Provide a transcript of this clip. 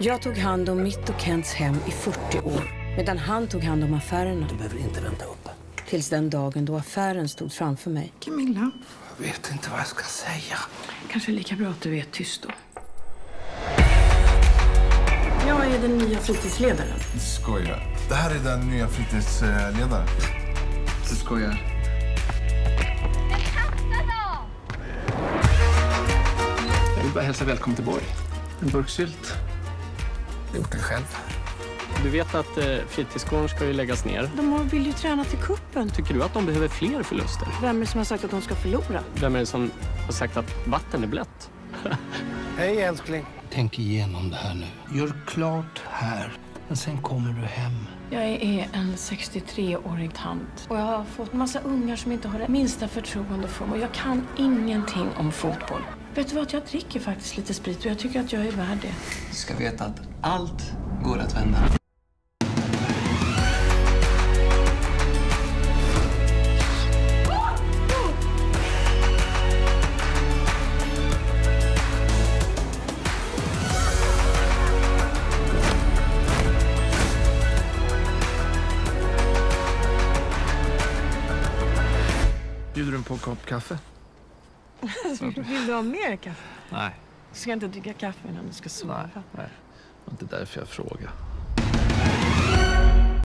Jag tog hand om mitt och Kents hem i 40 år, medan han tog hand om affärerna. Du behöver inte vänta upp. Tills den dagen då affären stod framför mig. Camilla. Jag vet inte vad jag ska säga. Kanske lika bra att du är tyst då. Jag är den nya fritidsledaren. Du skojar. Det här är den nya fritidsledaren. Du skojar. Jag vill bara hälsa välkommen till Borg. En burksylt. Jag har gjort den själv. Du vet att fritidsgården ska ju läggas ner. De vill ju träna till kuppen. Tycker du att de behöver fler förluster? Vem är det som har sagt att de ska förlora? Vem är det som har sagt att vatten är blött? Hej älskling. Tänk igenom det här nu. Gör klart här. Men sen kommer du hem. Jag är en 63-årig tant. Och jag har fått massa ungar som inte har det minsta förtroende för mig. Och jag kan ingenting om fotboll. Vet du vad? Jag dricker faktiskt lite sprit och jag tycker att jag är värd det. Du ska veta att allt går att vända. Bjuder du på en kopp kaffe? Vill du ha mer kaffe? Nej. Du ska inte dricka kaffe innan du ska sova. Nej, det var inte därför jag frågar.